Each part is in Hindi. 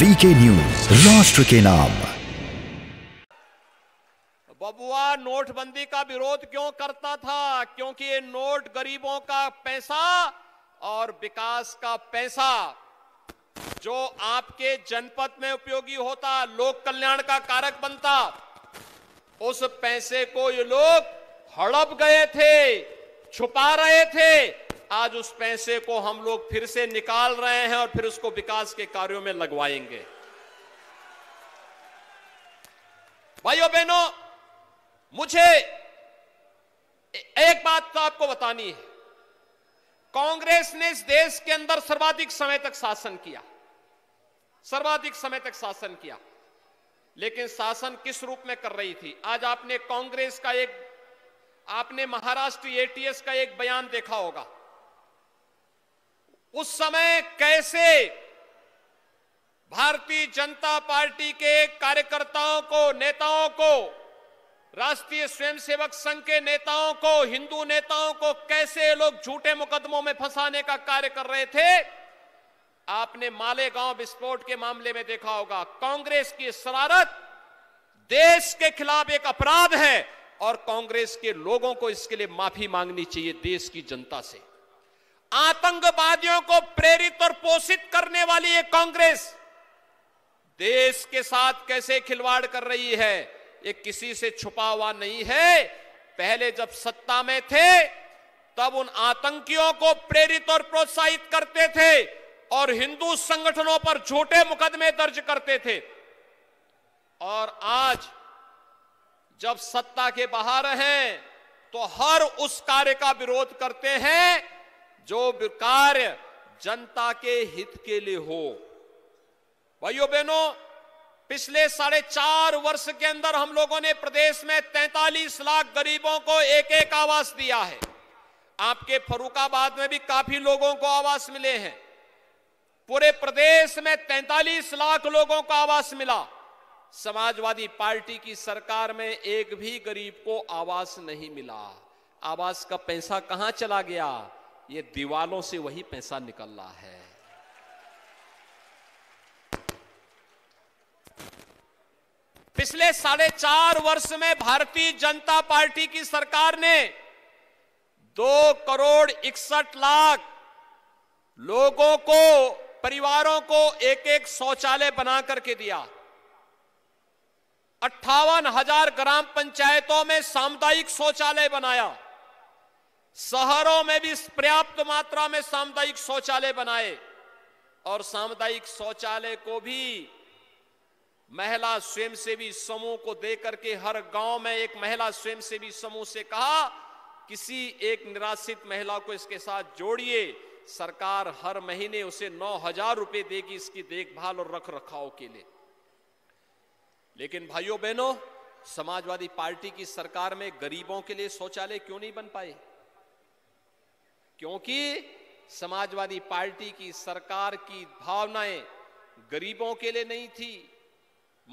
VK न्यूज राष्ट्र के नाम। बबुआ नोटबंदी का विरोध क्यों करता था? क्योंकि ये नोट गरीबों का पैसा और विकास का पैसा जो आपके जनपद में उपयोगी होता, लोक कल्याण का कारक बनता, उस पैसे को ये लोग हड़प गए थे, छुपा रहे थे। आज उस पैसे को हम लोग फिर से निकाल रहे हैं और फिर उसको विकास के कार्यों में लगवाएंगे। भाइयों बहनों, मुझे एक बात तो आपको बतानी है। कांग्रेस ने इस देश के अंदर सर्वाधिक समय तक शासन किया, सर्वाधिक समय तक शासन किया, लेकिन शासन किस रूप में कर रही थी? आज आपने कांग्रेस का आपने महाराष्ट्र एटीएस का एक बयान देखा होगा। उस समय कैसे भारतीय जनता पार्टी के कार्यकर्ताओं को, नेताओं को, राष्ट्रीय स्वयंसेवक संघ के नेताओं को, हिंदू नेताओं को कैसे लोग झूठे मुकदमों में फंसाने का कार्य कर रहे थे। आपने मालेगांव विस्फोट के मामले में देखा होगा। कांग्रेस की शरारत देश के खिलाफ एक अपराध है और कांग्रेस के लोगों को इसके लिए माफी मांगनी चाहिए देश की जनता से। आतंकवादियों को प्रेरित और पोषित करने वाली ये कांग्रेस देश के साथ कैसे खिलवाड़ कर रही है, ये किसी से छुपा हुआ नहीं है। पहले जब सत्ता में थे तब उन आतंकियों को प्रेरित और प्रोत्साहित करते थे और हिंदू संगठनों पर झूठे मुकदमे दर्ज करते थे। और आज जब सत्ता के बाहर हैं तो हर उस कार्य का विरोध करते हैं जो कार्य जनता के हित के लिए हो। भाइयों बहनों, पिछले 4.5 वर्ष के अंदर हम लोगों ने प्रदेश में 43 लाख गरीबों को एक आवास दिया है। आपके फरुखाबाद में भी काफी लोगों को आवास मिले हैं। पूरे प्रदेश में 43 लाख लोगों को आवास मिला। समाजवादी पार्टी की सरकार में एक भी गरीब को आवास नहीं मिला। आवास का पैसा कहां चला गया? ये दीवालों से वही पैसा निकल रहा है। पिछले 4.5 वर्ष में भारतीय जनता पार्टी की सरकार ने 2.61 करोड़ लोगों को, परिवारों को एक शौचालय बना करके दिया। 58,000 ग्राम पंचायतों में सामुदायिक शौचालय बनाया। शहरों में भी पर्याप्त मात्रा में सामुदायिक शौचालय बनाए और सामुदायिक शौचालय को भी महिला स्वयंसेवी समूह को देकर के हर गांव में एक महिला स्वयंसेवी समूह से कहा, किसी एक निराश्रित महिला को इसके साथ जोड़िए। सरकार हर महीने उसे 9,000 रुपये देगी इसकी देखभाल और रख रखाव के लिए। लेकिन भाइयों बहनों, समाजवादी पार्टी की सरकार में गरीबों के लिए शौचालय क्यों नहीं बन पाए? क्योंकि समाजवादी पार्टी की सरकार की भावनाएं गरीबों के लिए नहीं थी,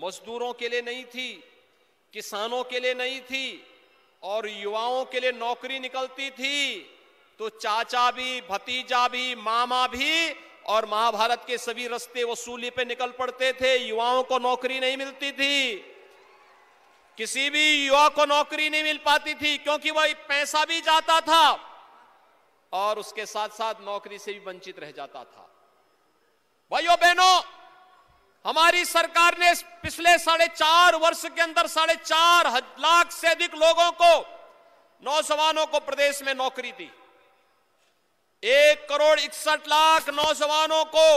मजदूरों के लिए नहीं थी, किसानों के लिए नहीं थी। और युवाओं के लिए नौकरी निकलती थी तो चाचा भी, भतीजा भी, मामा भी और महाभारत के सभी रास्ते वसूली पे निकल पड़ते थे। युवाओं को नौकरी नहीं मिलती थी, किसी भी युवा को नौकरी नहीं मिल पाती थी, क्योंकि वह पैसा भी जाता था और उसके साथ साथ नौकरी से भी वंचित रह जाता था। भाइयों बहनों, हमारी सरकार ने पिछले 4.5 वर्ष के अंदर 4.5 लाख से अधिक लोगों को, नौजवानों को प्रदेश में नौकरी दी। 1.61 करोड़ नौजवानों को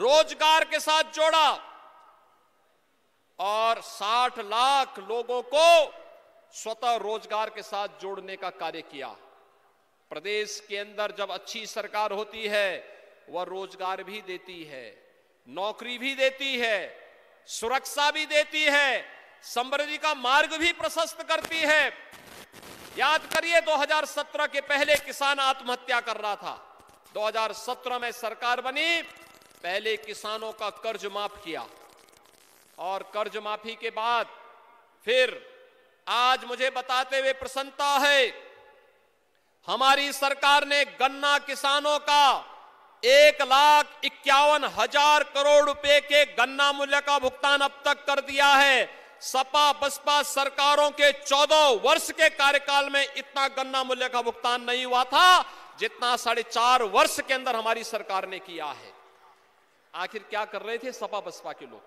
रोजगार के साथ जोड़ा और 60 लाख लोगों को स्वतः रोजगार के साथ जोड़ने का कार्य किया। प्रदेश के अंदर जब अच्छी सरकार होती है वह रोजगार भी देती है, नौकरी भी देती है, सुरक्षा भी देती है, समृद्धि का मार्ग भी प्रशस्त करती है। याद करिए, 2017 के पहले किसान आत्महत्या कर रहा था। 2017 में सरकार बनी, पहले किसानों का कर्ज माफ किया और कर्ज माफी के बाद फिर आज मुझे बताते हुए प्रसन्नता है, हमारी सरकार ने गन्ना किसानों का 1,51,000 करोड़ रुपए के गन्ना मूल्य का भुगतान अब तक कर दिया है। सपा बसपा सरकारों के 14 वर्ष के कार्यकाल में इतना गन्ना मूल्य का भुगतान नहीं हुआ था जितना 4.5 वर्ष के अंदर हमारी सरकार ने किया है। आखिर क्या कर रहे थे सपा बसपा के लोग?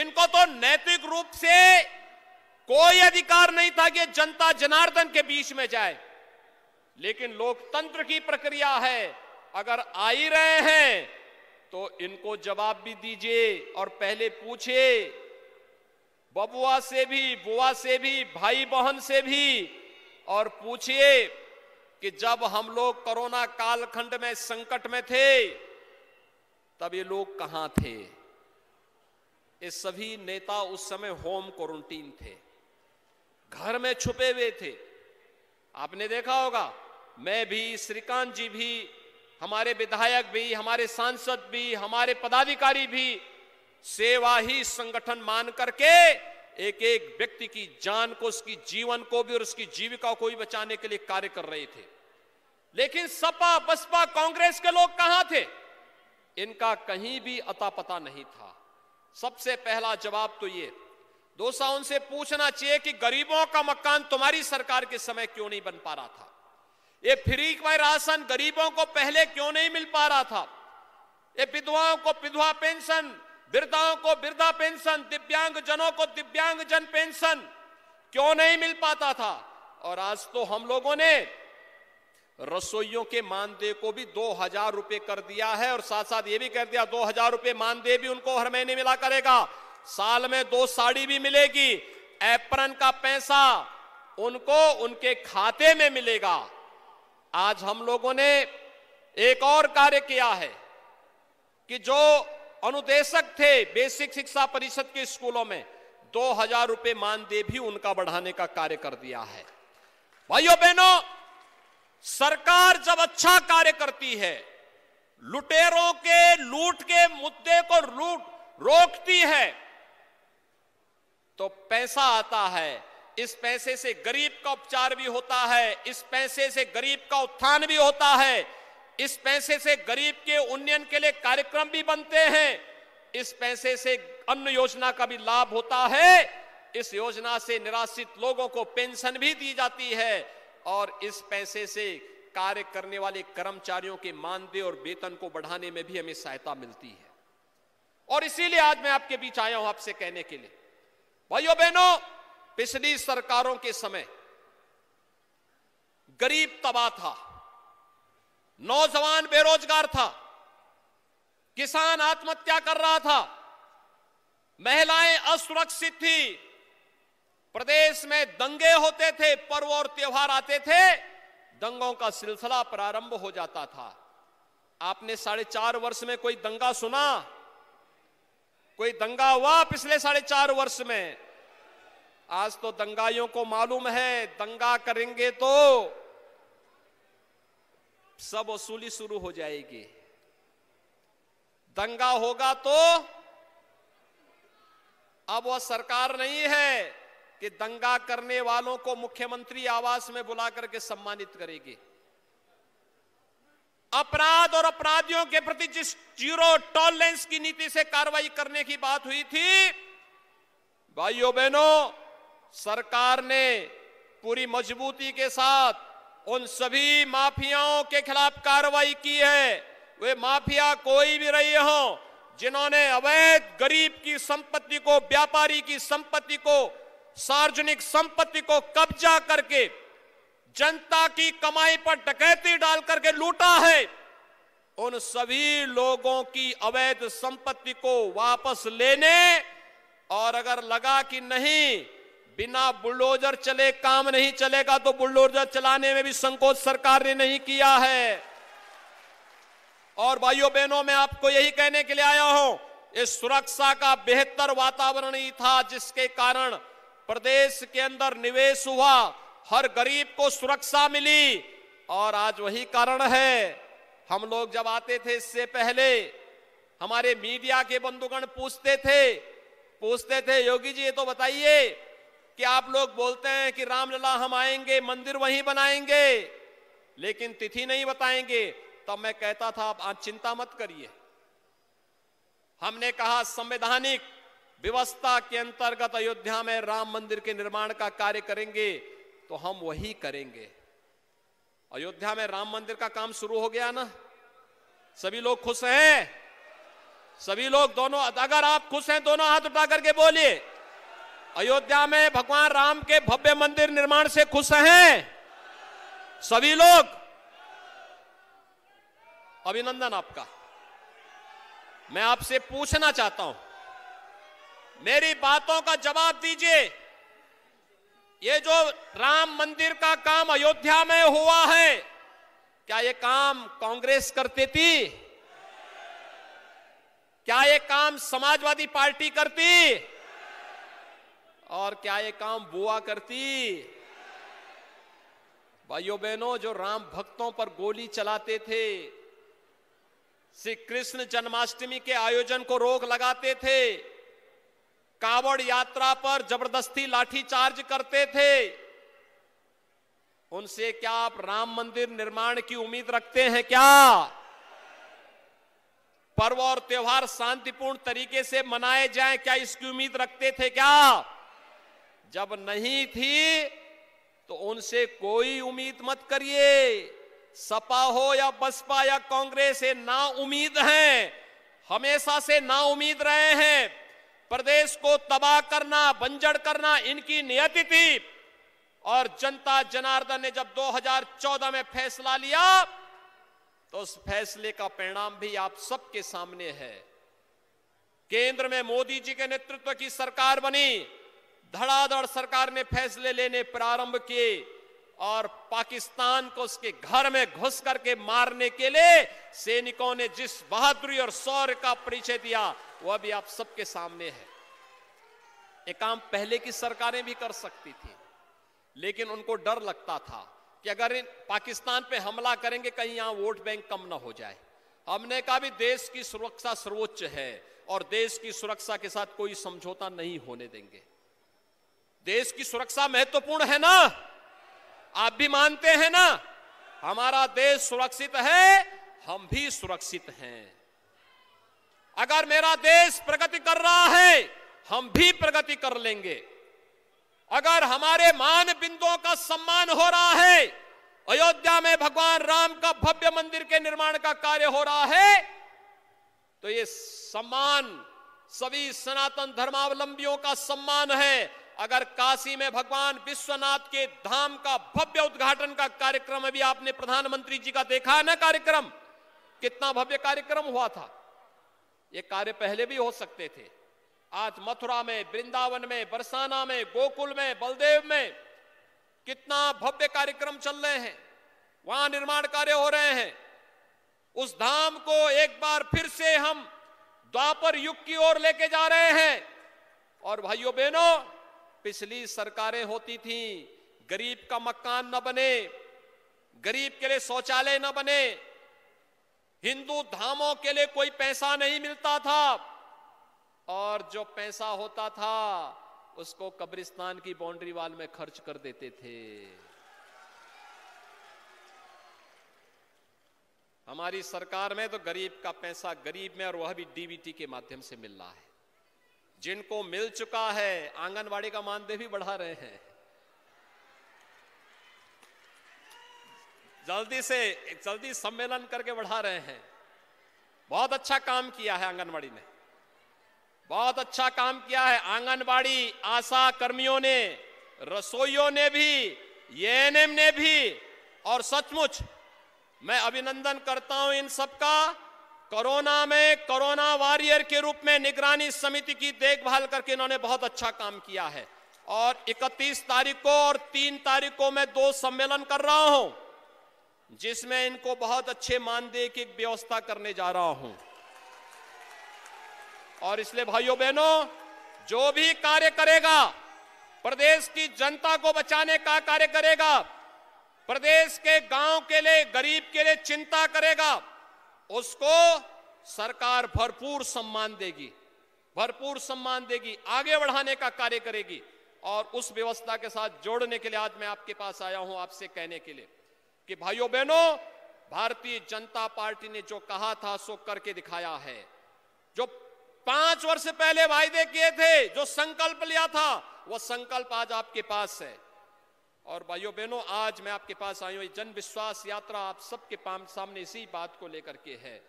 इनको तो नैतिक रूप से कोई अधिकार नहीं था कि जनता जनार्दन के बीच में जाए, लेकिन लोकतंत्र की प्रक्रिया है, अगर आ ही रहे हैं तो इनको जवाब भी दीजिए और पहले पूछिए बबुआ से भी, बुआ से भी, भाई बहन से भी, और पूछिए कि जब हम लोग कोरोना कालखंड में संकट में थे तब ये लोग कहां थे? ये सभी नेता उस समय होम क्वारंटीन थे, घर में छुपे हुए थे। आपने देखा होगा, मैं भी, श्रीकांत जी भी, हमारे विधायक भी, हमारे सांसद भी, हमारे पदाधिकारी भी सेवा ही संगठन मान करके एक एक व्यक्ति की जान को, उसकी जीवन को भी और उसकी जीविका को भी बचाने के लिए कार्य कर रहे थे। लेकिन सपा बसपा कांग्रेस के लोग कहां थे? इनका कहीं भी अता पता नहीं था। सबसे पहला जवाब तो ये दोसा उनसे पूछना चाहिए कि गरीबों का मकान तुम्हारी सरकार के समय क्यों नहीं बन पा रहा था? ये फ्री का राशन गरीबों को पहले क्यों नहीं मिल पा रहा था? ये विधवाओं को विधवा पेंशन, वृद्धाओं को वृद्धा पेंशन, दिव्यांग जनों को दिव्यांग जन पेंशन क्यों नहीं मिल पाता था? और आज तो हम लोगों ने रसोइयों के मानदेय को भी 2,000 रुपए कर दिया है और साथ साथ ये भी कर दिया 2,000 रुपए मानदेय भी उनको हर महीने मिला करेगा, साल में 2 साड़ी भी मिलेगी, एप्रन का पैसा उनको उनके खाते में मिलेगा। आज हम लोगों ने एक और कार्य किया है कि जो अनुदेशक थे बेसिक शिक्षा परिषद के स्कूलों में 2,000 रुपए मानदेय भी उनका बढ़ाने का कार्य कर दिया है। भाइयों बहनों, सरकार जब अच्छा कार्य करती है, लुटेरों के लूट के मुद्दे को रोकती है तो पैसा आता है। इस पैसे से गरीब का उपचार भी होता है, इस पैसे से गरीब का उत्थान भी होता है, इस पैसे से गरीब के उन्नयन के लिए कार्यक्रम भी बनते हैं, इस पैसे से अन्न योजना का भी लाभ होता है, इस योजना से निराश्रित लोगों को पेंशन भी दी जाती है और इस पैसे से कार्य करने वाले कर्मचारियों के मानदेय और वेतन को बढ़ाने में भी हमें सहायता मिलती है। और इसीलिए आज मैं आपके बीच आया हूं आपसे कहने के लिए, भाइयों बहनों, पिछली सरकारों के समय गरीब तबाह था, नौजवान बेरोजगार था, किसान आत्महत्या कर रहा था, महिलाएं असुरक्षित थी, प्रदेश में दंगे होते थे, पर्व और त्योहार आते थे, दंगों का सिलसिला प्रारंभ हो जाता था। आपने 4.5 वर्ष में कोई दंगा सुना? कोई दंगा हुआ पिछले 4.5 वर्ष में? आज तो दंगाइयों को मालूम है दंगा करेंगे तो सब वसूली शुरू हो जाएगी, दंगा होगा तो अब वह सरकार नहीं है कि दंगा करने वालों को मुख्यमंत्री आवास में बुला करके सम्मानित करेगी। अपराध और अपराधियों के प्रति जिस जीरो टॉलरेंस की नीति से कार्रवाई करने की बात हुई थी, भाइयों बहनों, सरकार ने पूरी मजबूती के साथ उन सभी माफियाओं के खिलाफ कार्रवाई की है। वे माफिया कोई भी रही हो, जिन्होंने अवैध गरीब की संपत्ति को, व्यापारी की संपत्ति को, सार्वजनिक संपत्ति को कब्जा करके जनता की कमाई पर डकैती डाल करके लूटा है, उन सभी लोगों की अवैध संपत्ति को वापस लेने, और अगर लगा कि नहीं बिना बुलडोजर चले काम नहीं चलेगा तो बुलडोजर चलाने में भी संकोच सरकार ने नहीं किया है। और भाइयों बहनों, मैं आपको यही कहने के लिए आया हूं, इस सुरक्षा का बेहतर वातावरण ही था जिसके कारण प्रदेश के अंदर निवेश हुआ, हर गरीब को सुरक्षा मिली। और आज वही कारण है, हम लोग जब आते थे इससे पहले हमारे मीडिया के बंधुगण पूछते थे योगी जी ये तो बताइए कि आप लोग बोलते हैं कि रामलला हम आएंगे, मंदिर वहीं बनाएंगे, लेकिन तिथि नहीं बताएंगे, तब मैं कहता था आप चिंता मत करिए। हमने कहा संवैधानिक व्यवस्था के अंतर्गत अयोध्या में राम मंदिर के निर्माण का कार्य करेंगे, तो हम वही करेंगे। अयोध्या में राम मंदिर का काम शुरू हो गया ना, सभी लोग खुश हैं? सभी लोग दोनों, अगर आप खुश हैं दोनों हाथ उठा करके बोलिए। अयोध्या में भगवान राम के भव्य मंदिर निर्माण से खुश हैं सभी लोग? अभिनंदन आपका। मैं आपसे पूछना चाहता हूं, मेरी बातों का जवाब दीजिए। ये जो राम मंदिर का काम अयोध्या में हुआ है, क्या ये काम कांग्रेस करती थी? क्या ये काम समाजवादी पार्टी करती? और क्या ये काम बुआ करती? भाइयों बहनों, जो राम भक्तों पर गोली चलाते थे, श्री कृष्ण जन्माष्टमी के आयोजन को रोक लगाते थे, कावड़ यात्रा पर जबरदस्ती लाठीचार्ज करते थे, उनसे क्या आप राम मंदिर निर्माण की उम्मीद रखते हैं क्या? पर्व और त्योहार शांतिपूर्ण तरीके से मनाए जाएं, क्या इसकी उम्मीद रखते थे क्या? जब नहीं थी तो उनसे कोई उम्मीद मत करिए। सपा हो या बसपा या कांग्रेस, ये ना उम्मीद हैं, हमेशा से ना उम्मीद रहे हैं। प्रदेश को तबाह करना, बंजर करना इनकी नियति थी। और जनता जनार्दन ने जब 2014 में फैसला लिया, तो उस फैसले का परिणाम भी आप सबके सामने है। केंद्र में मोदी जी के नेतृत्व की सरकार बनी, धड़ाधड़ सरकार ने फैसले लेने प्रारंभ किए और पाकिस्तान को उसके घर में घुस करके मारने के लिए सैनिकों ने जिस बहादुरी और शौर्य का परिचय दिया, वह भी आप सबके सामने है। ये काम पहले की सरकारें भी कर सकती थी, लेकिन उनको डर लगता था कि अगर पाकिस्तान पे हमला करेंगे कहीं यहाँ वोट बैंक कम ना हो जाए। हमने कहा भी देश की सुरक्षा सर्वोच्च है और देश की सुरक्षा के साथ कोई समझौता नहीं होने देंगे। देश की सुरक्षा महत्वपूर्ण है ना, आप भी मानते हैं ना? हमारा देश सुरक्षित है, हम भी सुरक्षित हैं। अगर मेरा देश प्रगति कर रहा है, हम भी प्रगति कर लेंगे। अगर हमारे मान बिंदुओं का सम्मान हो रहा है, अयोध्या में भगवान राम का भव्य मंदिर के निर्माण का कार्य हो रहा है, तो ये सम्मान सभी सनातन धर्मावलंबियों का सम्मान है। अगर काशी में भगवान विश्वनाथ के धाम का भव्य उद्घाटन का कार्यक्रम, अभी आपने प्रधानमंत्री जी का देखा ना कार्यक्रम, कितना भव्य कार्यक्रम हुआ था। ये कार्य पहले भी हो सकते थे। आज मथुरा में, वृंदावन में, बरसाना में, गोकुल में, बलदेव में कितना भव्य कार्यक्रम चल रहे हैं, वहां निर्माण कार्य हो रहे हैं। उस धाम को एक बार फिर से हम द्वापर युग की ओर लेके जा रहे हैं। और भाइयों बहनों, पिछली सरकारें होती थी, गरीब का मकान न बने, गरीब के लिए शौचालय न बने, हिंदू धामों के लिए कोई पैसा नहीं मिलता था, और जो पैसा होता था उसको कब्रिस्तान की बाउंड्री वाल में खर्च कर देते थे। हमारी सरकार में तो गरीब का पैसा गरीब में, और वह भी डीबीटी के माध्यम से मिल रहा है। जिनको मिल चुका है, आंगनवाड़ी का मानदेय भी बढ़ा रहे हैं। जल्दी से जल्दी सम्मेलन करके बढ़ा रहे हैं। बहुत अच्छा काम किया है आंगनवाड़ी ने, बहुत अच्छा काम किया है। आंगनवाड़ी आशा कर्मियों ने, रसोइयों ने भी, एएनएम ने भी, और सचमुच मैं अभिनंदन करता हूं इन सबका। कोरोना में कोरोना वॉरियर के रूप में निगरानी समिति की देखभाल करके इन्होंने बहुत अच्छा काम किया है। और 31 तारीख को और 3 तारीख को मैं 2 सम्मेलन कर रहा हूं, जिसमें इनको बहुत अच्छे मानदेय की व्यवस्था करने जा रहा हूं। और इसलिए भाइयों बहनों, जो भी कार्य करेगा, प्रदेश की जनता को बचाने का कार्य करेगा, प्रदेश के गांव के लिए, गरीब के लिए चिंता करेगा, उसको सरकार भरपूर सम्मान देगी, भरपूर सम्मान देगी, आगे बढ़ाने का कार्य करेगी। और उस व्यवस्था के साथ जोड़ने के लिए आज मैं आपके पास आया हूं, आपसे कहने के लिए कि भाइयों बहनों, भारतीय जनता पार्टी ने जो कहा था सो करके दिखाया है। जो 5 वर्ष पहले वायदे किए थे, जो संकल्प लिया था, वह संकल्प आज आपके पास है। और भाइयों बहनों, आज मैं आपके पास आई हूं, ये जन विश्वास यात्रा आप सबके सामने इसी बात को लेकर के है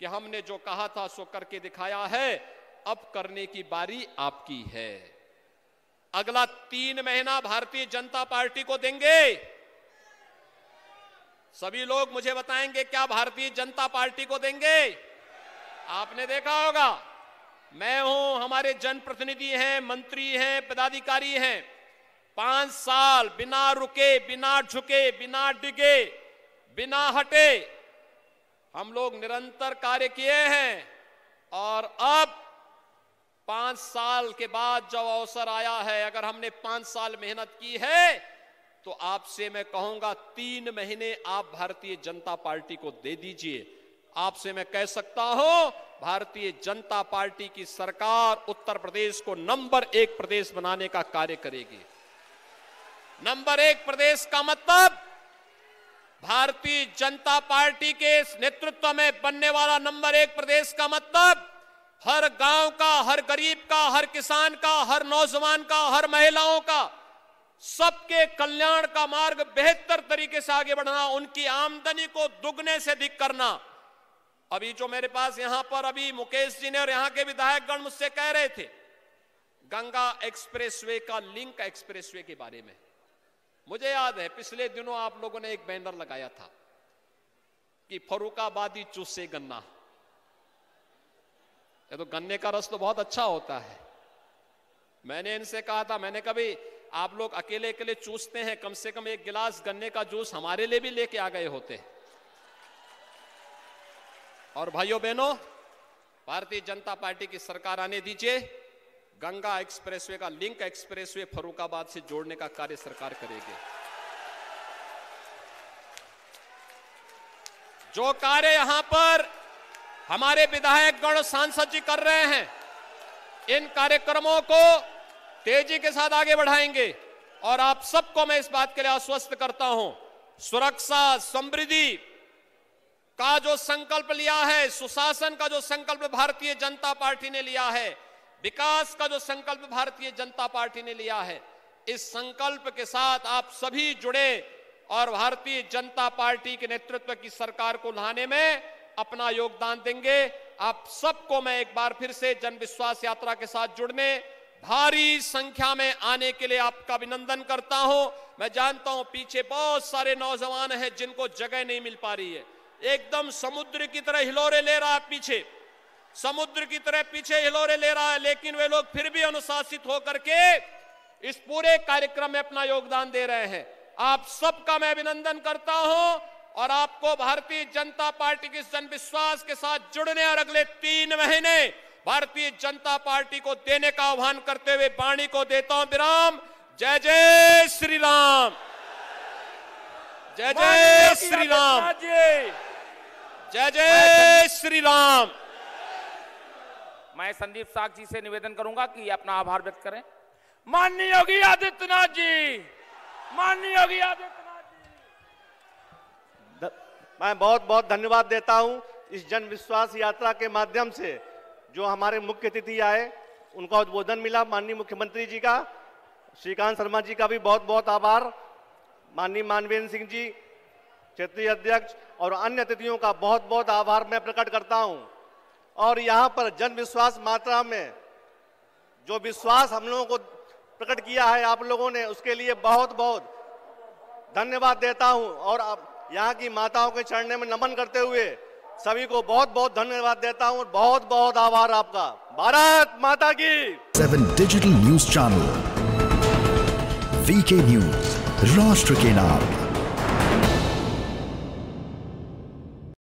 कि हमने जो कहा था सो करके दिखाया है। अब करने की बारी आपकी है। अगला 3 महीना भारतीय जनता पार्टी को देंगे। सभी लोग मुझे बताएंगे क्या भारतीय जनता पार्टी को देंगे? आपने देखा होगा, मैं हूं, हमारे जनप्रतिनिधि हैं, मंत्री हैं, पदाधिकारी हैं, 5 साल बिना रुके, बिना झुके, बिना डिगे, बिना हटे हम लोग निरंतर कार्य किए हैं। और अब 5 साल के बाद जब अवसर आया है, अगर हमने 5 साल मेहनत की है तो आपसे मैं कहूंगा 3 महीने आप भारतीय जनता पार्टी को दे दीजिए। आपसे मैं कह सकता हूं, भारतीय जनता पार्टी की सरकार उत्तर प्रदेश को नंबर 1 प्रदेश बनाने का कार्य करेगी। नंबर 1 प्रदेश का मतलब भारतीय जनता पार्टी के नेतृत्व में बनने वाला नंबर 1 प्रदेश का मतलब हर गांव का, हर गरीब का, हर किसान का, हर नौजवान का, हर महिलाओं का, सबके कल्याण का मार्ग बेहतर तरीके से आगे बढ़ना, उनकी आमदनी को दुगने से अधिक करना। अभी जो मेरे पास यहां पर अभी मुकेश जी ने और यहां के विधायकगण मुझसे कह रहे थे गंगा एक्सप्रेसवे का लिंक एक्सप्रेसवे के बारे में, मुझे याद है पिछले दिनों आप लोगों ने एक बैनर लगाया था कि फरुखाबादी चूसे गन्ना। ये तो गन्ने का रस तो बहुत अच्छा होता है। मैंने इनसे कहा था, मैंने कभी आप लोग अकेले अकेले चूसते हैं, कम से कम 1 गिलास गन्ने का जूस हमारे लिए भी लेके आ गए होते। और भाइयों बहनों, भारतीय जनता पार्टी की सरकार आने दीजिए, गंगा एक्सप्रेसवे का लिंक एक्सप्रेसवे फरुखाबाद से जोड़ने का कार्य सरकार करेगी। जो कार्य यहां पर हमारे विधायकगण, सांसद जी कर रहे हैं, इन कार्यक्रमों को तेजी के साथ आगे बढ़ाएंगे। और आप सबको मैं इस बात के लिए आश्वस्त करता हूं, सुरक्षा, समृद्धि का जो संकल्प लिया है, सुशासन का जो संकल्प भारतीय जनता पार्टी ने लिया है, विकास का जो संकल्प भारतीय जनता पार्टी ने लिया है, इस संकल्प के साथ आप सभी जुड़े और भारतीय जनता पार्टी के नेतृत्व की सरकार को लाने में अपना योगदान देंगे। आप सबको मैं एक बार फिर से जन विश्वास यात्रा के साथ जुड़ने, भारी संख्या में आने के लिए आपका अभिनंदन करता हूं। मैं जानता हूं पीछे बहुत सारे नौजवान हैं जिनको जगह नहीं मिल पा रही है, एकदम समुद्र की तरह हिलोरे ले रहा है, पीछे समुद्र की तरह पीछे हिलोरे ले रहा है, लेकिन वे लोग फिर भी अनुशासित होकर के इस पूरे कार्यक्रम में अपना योगदान दे रहे हैं। आप सबका मैं अभिनंदन करता हूं और आपको भारतीय जनता पार्टी के जन विश्वास के साथ जुड़ने और अगले 3 महीने भारतीय जनता पार्टी को देने का आह्वान करते हुए वाणी को देता हूं विराम। जय जय श्री राम, जय जय श्री राम, जय जय श्री राम। मैं संदीप साक्षी से निवेदन करूंगा कि अपना आभार व्यक्त करें। माननीय योगी आदित्यनाथ जी, माननीय योगी आदित्यनाथ जी, मैं बहुत बहुत धन्यवाद देता हूं। इस जन विश्वास यात्रा के माध्यम से जो हमारे मुख्य अतिथि आए, उनका उद्बोधन मिला, माननीय मुख्यमंत्री जी का, श्रीकांत शर्मा जी का भी बहुत बहुत आभार, माननीय मानवीन सिंह जी क्षेत्रीय अध्यक्ष और अन्य अतिथियों का बहुत बहुत आभार मैं प्रकट करता हूं। और यहाँ पर जन विश्वास मात्रा में जो विश्वास हम लोगों को प्रकट किया है आप लोगों ने, उसके लिए बहुत बहुत धन्यवाद देता हूं। और यहाँ की माताओं के चरणों में नमन करते हुए सभी को बहुत बहुत धन्यवाद देता हूं और बहुत बहुत आभार आपका। भारत माता की। 7 digital news channel, VK News, राष्ट्र के नाम।